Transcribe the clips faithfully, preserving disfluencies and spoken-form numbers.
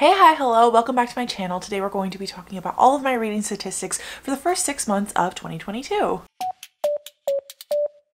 Hey, hi, hello, welcome back to my channel. Today we're going to be talking about all of my reading statistics for the first six months of twenty twenty-two.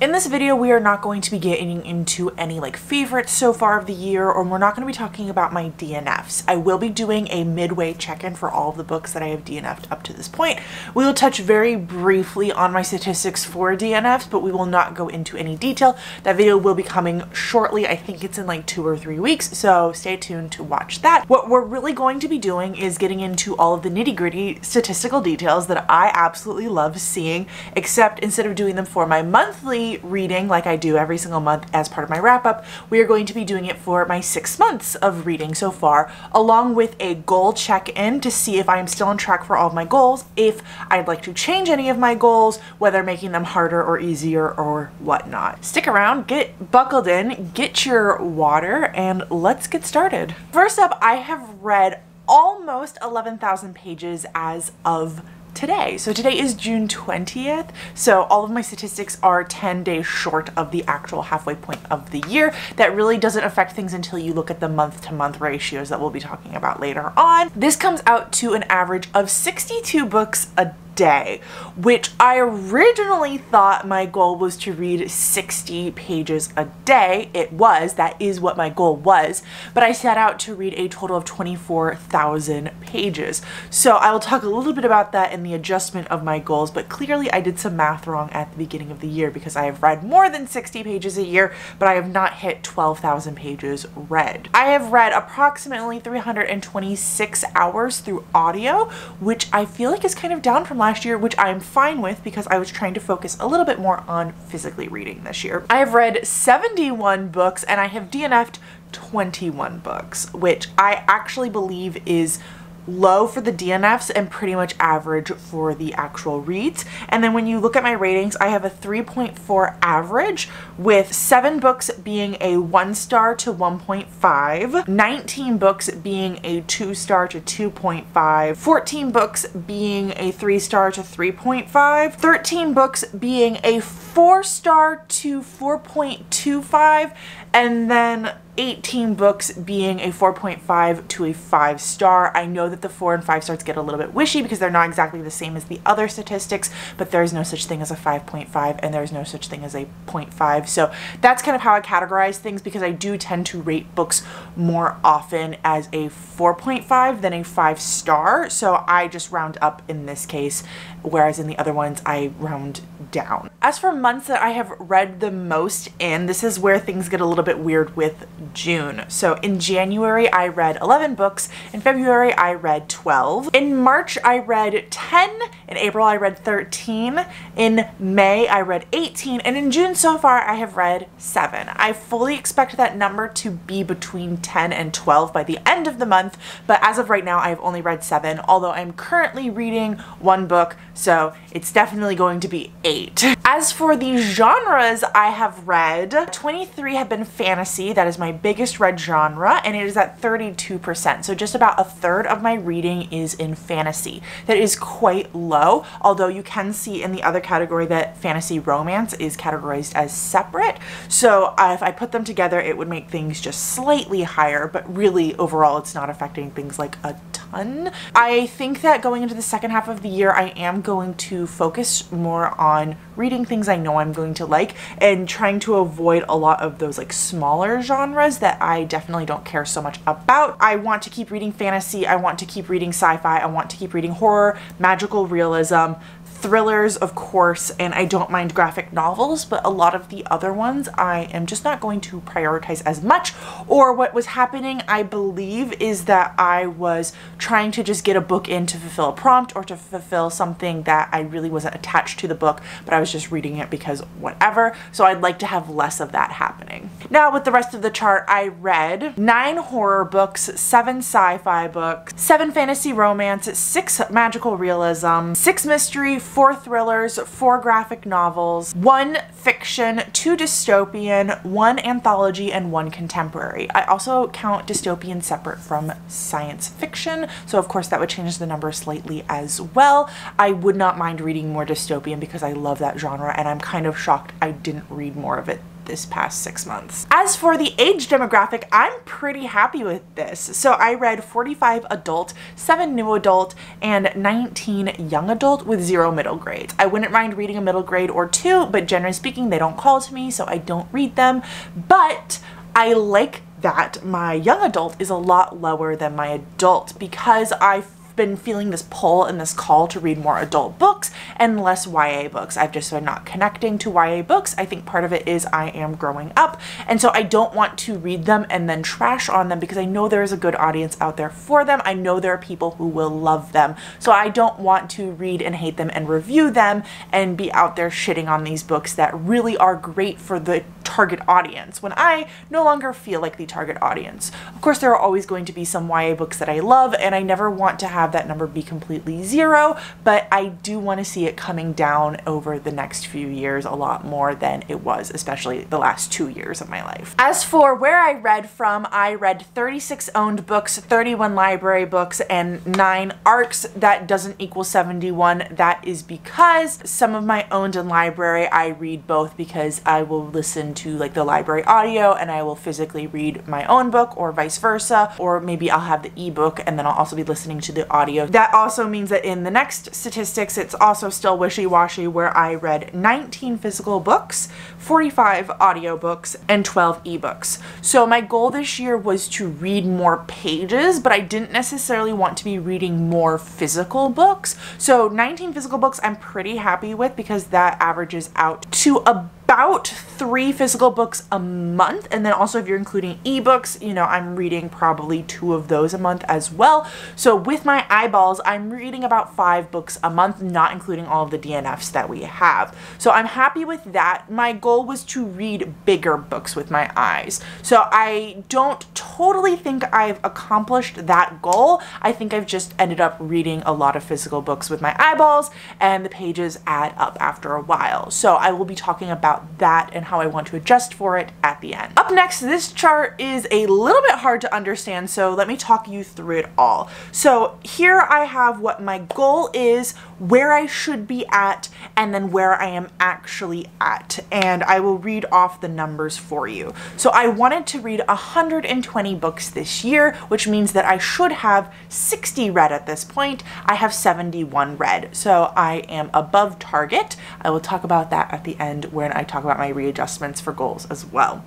In this video, we are not going to be getting into any like favorites so far of the year, or we're not going to be talking about my D N Fs. I will be doing a midway check-in for all of the books that I have D N F'd up to this point. We will touch very briefly on my statistics for D N Fs, but we will not go into any detail. That video will be coming shortly. I think it's in like two or three weeks, so stay tuned to watch that. What we're really going to be doing is getting into all of the nitty-gritty statistical details that I absolutely love seeing, except instead of doing them for my monthly reading like I do every single month as part of my wrap up, we are going to be doing it for my six months of reading so far, along with a goal check-in to see if I'm still on track for all of my goals, if I'd like to change any of my goals, whether making them harder or easier or whatnot. Stick around, get buckled in, get your water, and let's get started. First up, I have read almost eleven thousand pages as of today. So today is June twentieth, so all of my statistics are ten days short of the actual halfway point of the year. That really doesn't affect things until you look at the month-to-month ratios that we'll be talking about later on. This comes out to an average of sixty-two books a day, which I originally thought my goal was to read sixty pages a day. It was, that is what my goal was, but I set out to read a total of twenty-four thousand pages. So I will talk a little bit about that and the adjustment of my goals, but clearly I did some math wrong at the beginning of the year because I have read more than sixty pages a year, but I have not hit twelve thousand pages read. I have read approximately three hundred twenty-six hours through audio, which I feel like is kind of down from last last year, which I'm fine with because I was trying to focus a little bit more on physically reading this year. I have read seventy-one books and I have D N F'd twenty-one books, which I actually believe is low for the D N Fs and pretty much average for the actual reads. And then when you look at my ratings, I have a three point four average, with seven books being a one star to one point five, nineteen books being a two star to two point five, fourteen books being a three star to three point five, thirteen books being a four star to four point two five, and then eighteen books being a four point five to a five star. I know that the four and five stars get a little bit wishy because they're not exactly the same as the other statistics, but there's no such thing as a five point five and there's no such thing as a point five. So that's kind of how I categorize things, because I do tend to rate books more often as a four point five than a five star. So I just round up in this case, whereas in the other ones I round down. As for months that I have read the most in, this is where things get a little bit weird with June. So in January, I read eleven books. In February, I read twelve. In March, I read ten. In April, I read thirteen. In May, I read eighteen. And in June so far, I have read seven. I fully expect that number to be between ten and twelve by the end of the month. But as of right now, I've only read seven, although I'm currently reading one book. So it's definitely going to be eight. As for the genres I have read, twenty-three have been fantasy. That is my biggest read genre, and it is at thirty-two percent. So just about a third of my reading is in fantasy. That is quite low, although you can see in the other category that fantasy romance is categorized as separate. So uh, if I put them together, it would make things just slightly higher, but really overall, it's not affecting things like a ton. I think that going into the second half of the year, I am going to focus more on reading things I know I'm going to like and trying to avoid a lot of those like smaller genres that I definitely don't care so much about. I want to keep reading fantasy, I want to keep reading sci-fi, I want to keep reading horror, magical realism, thrillers, of course, and I don't mind graphic novels, but a lot of the other ones I am just not going to prioritize as much. Or what was happening, I believe, is that I was trying to just get a book in to fulfill a prompt or to fulfill something that I really wasn't attached to the book, but I was just reading it because whatever. So I'd like to have less of that happening. Now with the rest of the chart, I read nine horror books, seven sci-fi books, seven fantasy romance, six magical realism, six mystery, four thrillers, four graphic novels, one fiction, two dystopian, one anthology, and one contemporary. I also count dystopian separate from science fiction, so of course that would change the number slightly as well. I would not mind reading more dystopian because I love that genre, and I'm kind of shocked I didn't read more of it this past six months. As for the age demographic, I'm pretty happy with this. So I read forty-five adult, seven new adult, and nineteen young adult with zero middle grade. I wouldn't mind reading a middle grade or two, but generally speaking, they don't call to me, so I don't read them. But I like that my young adult is a lot lower than my adult because I been feeling this pull and this call to read more adult books and less Y A books. I've just been not connecting to Y A books. I think part of it is I am growing up, and so I don't want to read them and then trash on them because I know there is a good audience out there for them. I know there are people who will love them, so I don't want to read and hate them and review them and be out there shitting on these books that really are great for the target audience when I no longer feel like the target audience. Of course, there are always going to be some Y A books that I love, and I never want to have that number be completely zero, but I do want to see it coming down over the next few years a lot more than it was, especially the last two years of my life. As for where I read from, I read thirty-six owned books, thirty-one library books, and nine A R Cs. That doesn't equal seventy-one. That is because some of my owned and library, I read both because I will listen to like the library audio and I will physically read my own book or vice versa, or maybe I'll have the ebook and then I'll also be listening to the audio. That also means that in the next statistics, it's also still wishy-washy, where I read nineteen physical books, forty-five audiobooks, and twelve ebooks. So my goal this year was to read more pages, but I didn't necessarily want to be reading more physical books. So nineteen physical books I'm pretty happy with because that averages out to a about three physical books a month, and then also if you're including ebooks, you know, I'm reading probably two of those a month as well. So with my eyeballs, I'm reading about five books a month, not including all of the D N Fs that we have. So I'm happy with that. My goal was to read bigger books with my eyes. So I don't totally think I've accomplished that goal. I think I've just ended up reading a lot of physical books with my eyeballs, and the pages add up after a while. So I will be talking about that and how I want to adjust for it at the end. Up next, this chart is a little bit hard to understand, so let me talk you through it all. So here I have what my goal is, where I should be at, and then where I am actually at. And I will read off the numbers for you. So I wanted to read one hundred twenty books this year, which means that I should have sixty read at this point. I have seventy-one read, so I am above target. I will talk about that at the end when I talk about my readjustments for goals as well.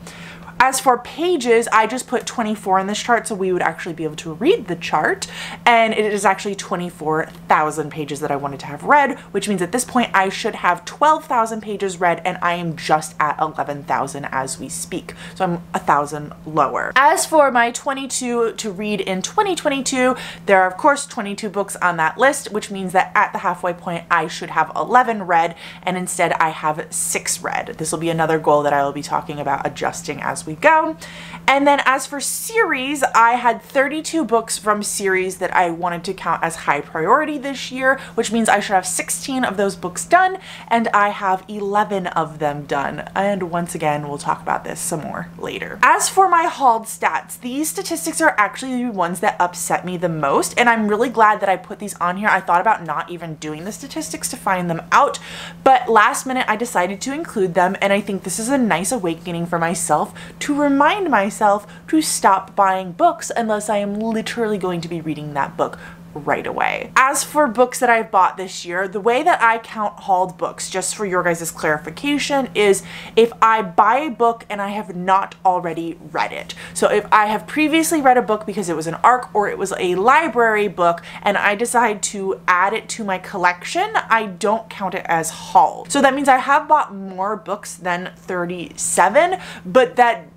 As for pages, I just put twenty-four in this chart, so we would actually be able to read the chart, and it is actually twenty-four thousand pages that I wanted to have read, which means at this point I should have twelve thousand pages read, and I am just at eleven thousand as we speak, so I'm a thousand lower. As for my twenty-two to read in twenty twenty-two, there are of course twenty-two books on that list, which means that at the halfway point I should have eleven read, and instead I have six read. This will be another goal that I will be talking about adjusting as we go. And then as for series, I had thirty-two books from series that I wanted to count as high priority this year, which means I should have sixteen of those books done, and I have eleven of them done. And once again, we'll talk about this some more later. As for my hauled stats, these statistics are actually the ones that upset me the most, and I'm really glad that I put these on here. I thought about not even doing the statistics to find them out, but last minute I decided to include them, and I think this is a nice awakening for myself to remind myself to stop buying books unless I am literally going to be reading that book right away. As for books that I've bought this year, the way that I count hauled books, just for your guys' clarification, is if I buy a book and I have not already read it. So if I have previously read a book because it was an A R C or it was a library book and I decide to add it to my collection, I don't count it as hauled. So that means I have bought more books than thirty-seven, but that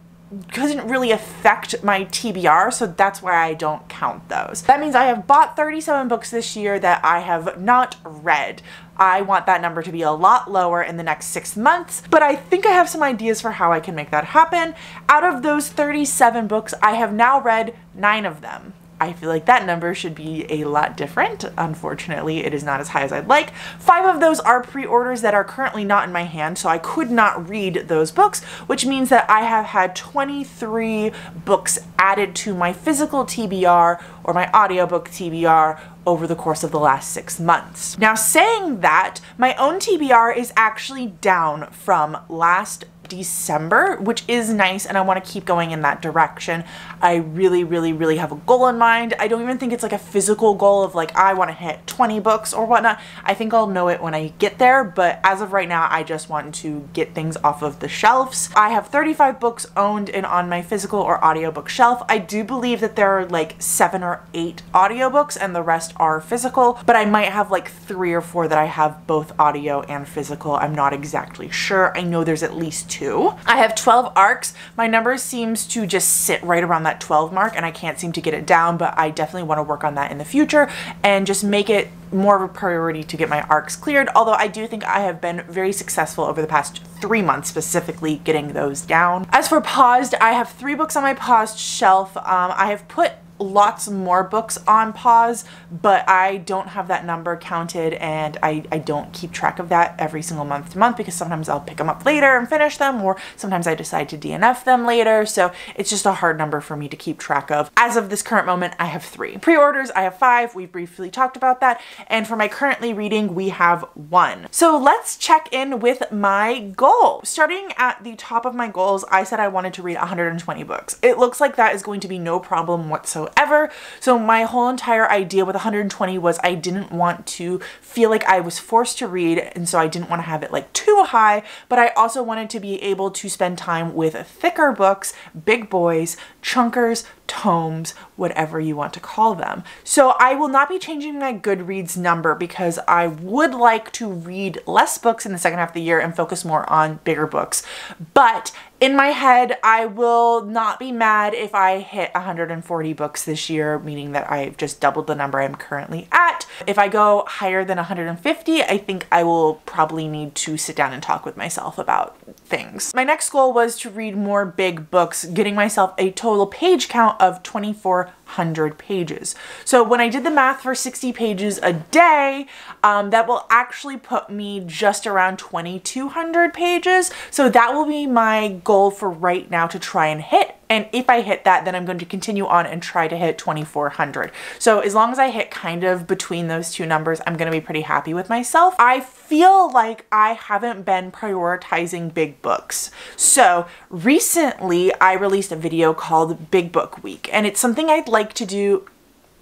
doesn't really affect my T B R, so that's why I don't count those. That means I have bought thirty-seven books this year that I have not read. I want that number to be a lot lower in the next six months, but I think I have some ideas for how I can make that happen. Out of those thirty-seven books, I have now read nine of them. I feel like that number should be a lot different. Unfortunately, it is not as high as I'd like. Five of those are pre-orders that are currently not in my hand, so I could not read those books, which means that I have had twenty-three books added to my physical T B R or my audiobook T B R over the course of the last six months. Now, saying that, my own T B R is actually down from last December, which is nice, and I want to keep going in that direction. I really, really, really have a goal in mind. I don't even think it's like a physical goal of like, I want to hit twenty books or whatnot. I think I'll know it when I get there, but as of right now, I just want to get things off of the shelves. I have thirty-five books owned and on my physical or audiobook shelf. I do believe that there are like seven or eight audiobooks and the rest are physical, but I might have like three or four that I have both audio and physical. I'm not exactly sure. I know there's at least two. I have twelve arcs. My number seems to just sit right around that twelve mark and I can't seem to get it down, but I definitely want to work on that in the future and just make it more of a priority to get my arcs cleared, although I do think I have been very successful over the past three months specifically getting those down. As for paused, I have three books on my paused shelf. Um, I have put lots more books on pause, but I don't have that number counted and I, I don't keep track of that every single month to month because sometimes I'll pick them up later and finish them, or sometimes I decide to D N F them later, so it's just a hard number for me to keep track of. As of this current moment, I have three. Pre-orders, I have five. We briefly talked about that. And for my currently reading, we have one. So let's check in with my goal. Starting at the top of my goals, I said I wanted to read one hundred twenty books. It looks like that is going to be no problem whatsoever. Ever. So my whole entire idea with one hundred twenty was I didn't want to feel like I was forced to read, and so I didn't want to have it like too high, but I also wanted to be able to spend time with thicker books, big boys, chunkers, tomes, whatever you want to call them. So I will not be changing my Goodreads number because I would like to read less books in the second half of the year and focus more on bigger books. But in my head, I will not be mad if I hit one hundred forty books this year, meaning that I've just doubled the number I'm currently at. If I go higher than one hundred fifty, I think I will probably need to sit down and talk with myself about things. My next goal was to read more big books, getting myself a total page count of twenty-four hundred pages. So when I did the math for sixty pages a day, um, that will actually put me just around twenty-two hundred pages. So that will be my goal for right now to try and hit. And if I hit that, then I'm going to continue on and try to hit twenty-four hundred. So as long as I hit kind of between those two numbers, I'm going to be pretty happy with myself. I feel like I haven't been prioritizing big books. So recently I released a video called Big Book Week, and it's something I'd like to do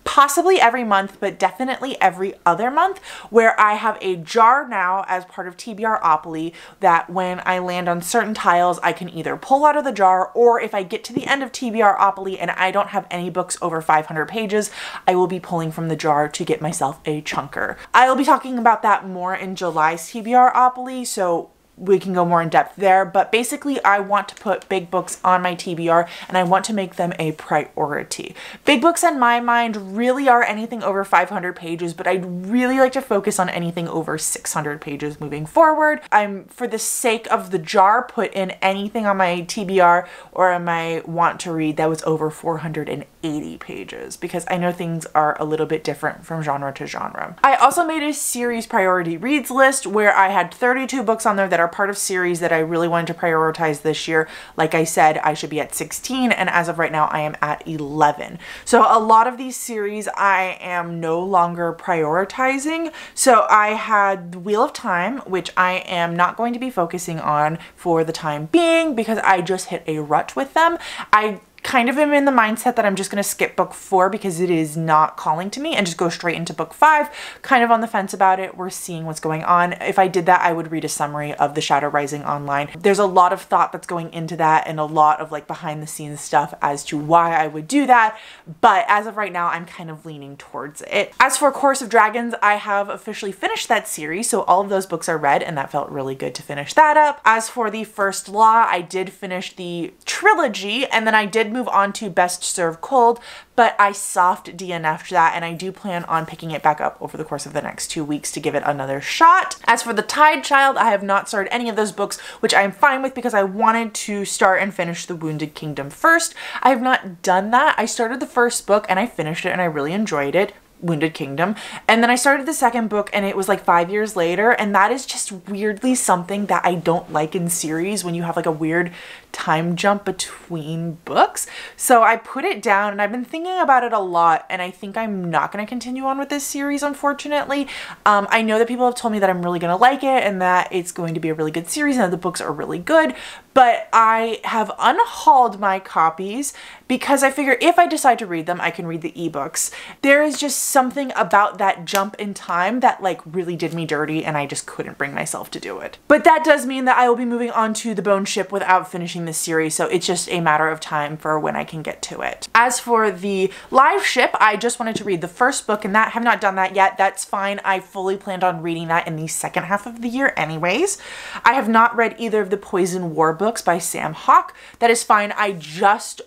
possibly every month, but definitely every other month, where I have a jar now as part of TBRopoly that when I land on certain tiles, I can either pull out of the jar, or if I get to the end of TBRopoly and I don't have any books over five hundred pages, I will be pulling from the jar to get myself a chunker. I'll be talking about that more in July's TBRopoly, so we can go more in depth there, but basically I want to put big books on my T B R and I want to make them a priority. Big books in my mind really are anything over five hundred pages, but I'd really like to focus on anything over six hundred pages moving forward. I'm, for the sake of the jar, put in anything on my T B R or on my want to read that was over four hundred eighty pages, because I know things are a little bit different from genre to genre. I also made a series priority reads list where I had thirty-two books on there that are part of series that I really wanted to prioritize this year. Like I said, I should be at sixteen, and as of right now I am at eleven. So a lot of these series I am no longer prioritizing. So I had Wheel of Time, which I am not going to be focusing on for the time being because I just hit a rut with them. I kind of am in the mindset that I'm just going to skip book four because it is not calling to me and just go straight into book five. Kind of on the fence about it. We're seeing what's going on. If I did that, I would read a summary of The Shadow Rising online. There's a lot of thought that's going into that and a lot of like behind the scenes stuff as to why I would do that. But as of right now, I'm kind of leaning towards it. As for A Court of Dragons, I have officially finished that series. So all of those books are read and that felt really good to finish that up. As for The First Law, I did finish the trilogy, and then I did move on to Best Served Cold, but I soft D N F'd that, and I do plan on picking it back up over the course of the next two weeks to give it another shot. As for The Tide Child, I have not started any of those books, which I'm fine with because I wanted to start and finish The Wounded Kingdom first. I have not done that. I started the first book and I finished it and I really enjoyed it, Wounded Kingdom, and then I started the second book and it was like five years later, and that is just weirdly something that I don't like in series when you have like a weird time jump between books. So I put it down and I've been thinking about it a lot, and I think I'm not going to continue on with this series, unfortunately. Um, I know that people have told me that I'm really going to like it and that it's going to be a really good series and that the books are really good, but I have unhauled my copies because I figure if I decide to read them, I can read the ebooks. There is just something about that jump in time that like really did me dirty and I just couldn't bring myself to do it. But that does mean that I will be moving on to The Bone Ship without finishing this series, so it's just a matter of time for when I can get to it. As for The Live Ship, I just wanted to read the first book and that have not done that yet. That's fine. I fully planned on reading that in the second half of the year anyways. I have not read either of The Poison War books by Sam Hawke. That is fine. I just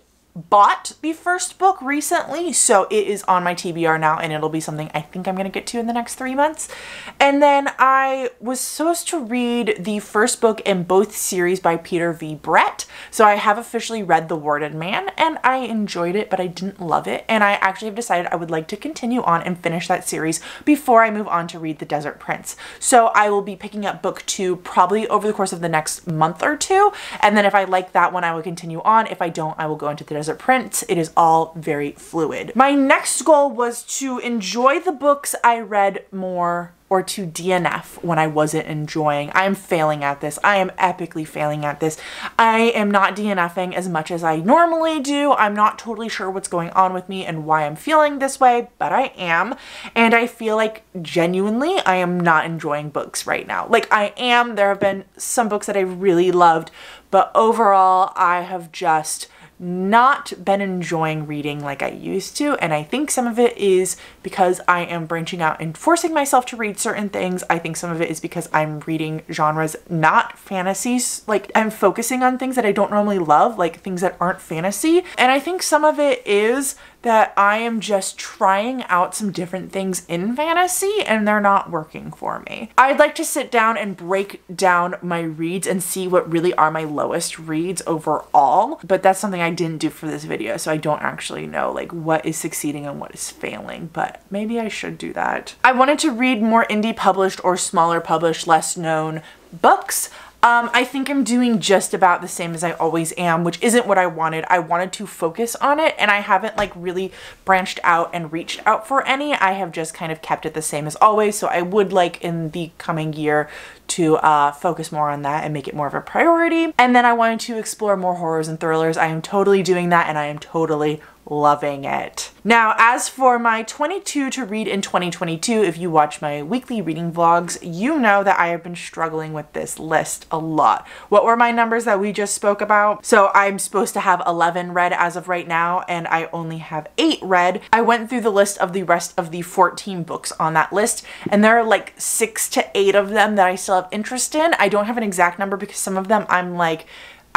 bought the first book recently, so it is on my T B R now and it'll be something I think I'm gonna get to in the next three months. And then I was supposed to read the first book in both series by Peter V. Brett, so I have officially read The Warded Man and I enjoyed it, but I didn't love it, and I actually have decided I would like to continue on and finish that series before I move on to read The Desert Prince. So I will be picking up book two probably over the course of the next month or two, and then if I like that one I will continue on. If I don't, I will go into The Desert Desert Prince. It is all very fluid. My next goal was to enjoy the books I read more, or to D N F when I wasn't enjoying. I am failing at this. I am epically failing at this. I am not D N F ing as much as I normally do. I'm not totally sure what's going on with me and why I'm feeling this way, but I am. And I feel like genuinely I am not enjoying books right now. Like I am, there have been some books that I really loved, but overall I have just not been enjoying reading like I used to, and I think some of it is because I am branching out and forcing myself to read certain things. I think some of it is because I'm reading genres not fantasies, like I'm focusing on things that I don't normally love, like things that aren't fantasy. And I think some of it is that I am just trying out some different things in fantasy and they're not working for me. I'd like to sit down and break down my reads and see what really are my lowest reads overall, but that's something I didn't do for this video, so I don't actually know like what is succeeding and what is failing, but maybe I should do that. I wanted to read more indie published or smaller published, less known books. Um, I think I'm doing just about the same as I always am, which isn't what I wanted. I wanted to focus on it and I haven't like really branched out and reached out for any. I have just kind of kept it the same as always. So I would like in the coming year to uh, focus more on that and make it more of a priority. And then I wanted to explore more horrors and thrillers. I am totally doing that and I am totally loving it. Now, as for my twenty-two to read in twenty twenty-two, if you watch my weekly reading vlogs, you know that I have been struggling with this list a lot. What were my numbers that we just spoke about? So I'm supposed to have eleven read as of right now, and I only have eight read. I went through the list of the rest of the fourteen books on that list, and there are like six to eight of them that I still have interest in. I don't have an exact number because some of them I'm like,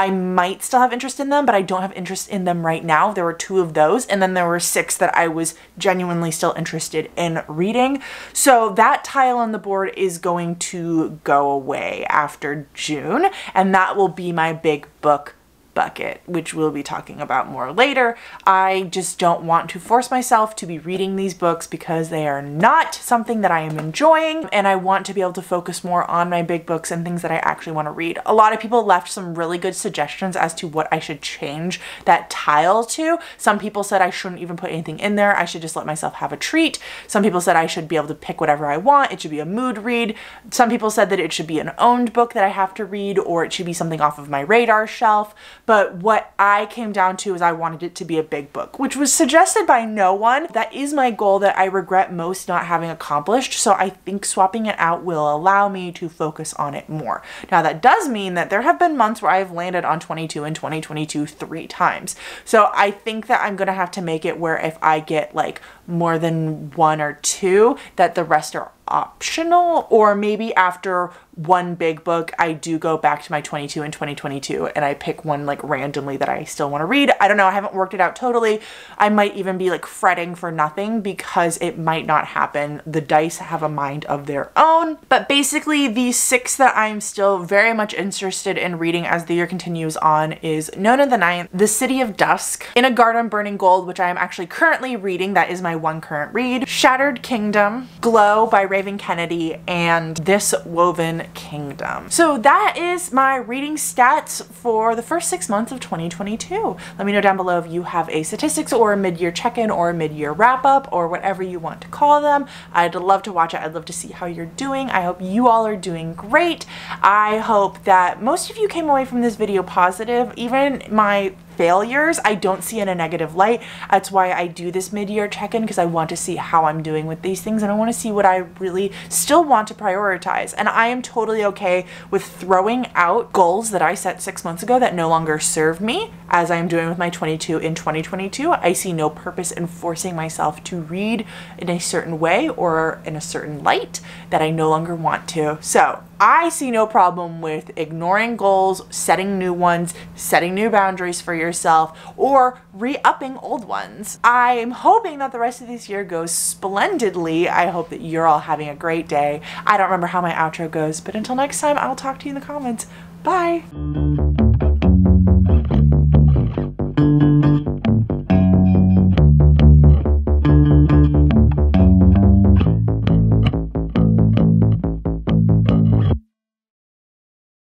I might still have interest in them, but I don't have interest in them right now. There were two of those, and then there were six that I was genuinely still interested in reading. So that tile on the board is going to go away after June, and that will be my big book bucket, which we'll be talking about more later. I just don't want to force myself to be reading these books because they are not something that I am enjoying, and I want to be able to focus more on my big books and things that I actually want to read. A lot of people left some really good suggestions as to what I should change that tile to. Some people said I shouldn't even put anything in there. I should just let myself have a treat. Some people said I should be able to pick whatever I want. It should be a mood read. Some people said that it should be an owned book that I have to read, or it should be something off of my radar shelf. But what I came down to is I wanted it to be a big book, which was suggested by no one. That is my goal that I regret most not having accomplished, so I think swapping it out will allow me to focus on it more. Now that does mean that there have been months where I've landed on twenty-two in twenty twenty-two three times. So I think that I'm gonna have to make it where if I get like more than one or two, that the rest are optional, or maybe after one big book I do go back to my twenty-two in twenty twenty-two and I pick one like randomly that I still want to read. I don't know, I haven't worked it out totally. I might even be like fretting for nothing because it might not happen. The dice have a mind of their own. But basically the six that I'm still very much interested in reading as the year continues on is Nona the Ninth, The City of Dusk, In a Garden Burning Gold, which I am actually currently reading. That is my one current read, Shattered Kingdom, Glow by Raven Kennedy, and This Woven Kingdom. So that is my reading stats for the first six months of twenty twenty-two. Let me know down below if you have a statistics or a mid-year check-in or a mid-year wrap-up or whatever you want to call them. I'd love to watch it. I'd love to see how you're doing. I hope you all are doing great. I hope that most of you came away from this video positive. Even my failures, I don't see in a negative light. That's why I do this mid-year check-in, because I want to see how I'm doing with these things, and I want to see what I really still want to prioritize. And I am totally okay with throwing out goals that I set six months ago that no longer serve me, as I am doing with my twenty-two in twenty twenty-two. I see no purpose in forcing myself to read in a certain way or in a certain light that I no longer want to. So I see no problem with ignoring goals, setting new ones, setting new boundaries for yourself, or re-upping old ones. I'm hoping that the rest of this year goes splendidly. I hope that you're all having a great day. I don't remember how my outro goes, but until next time, I'll talk to you in the comments. Bye.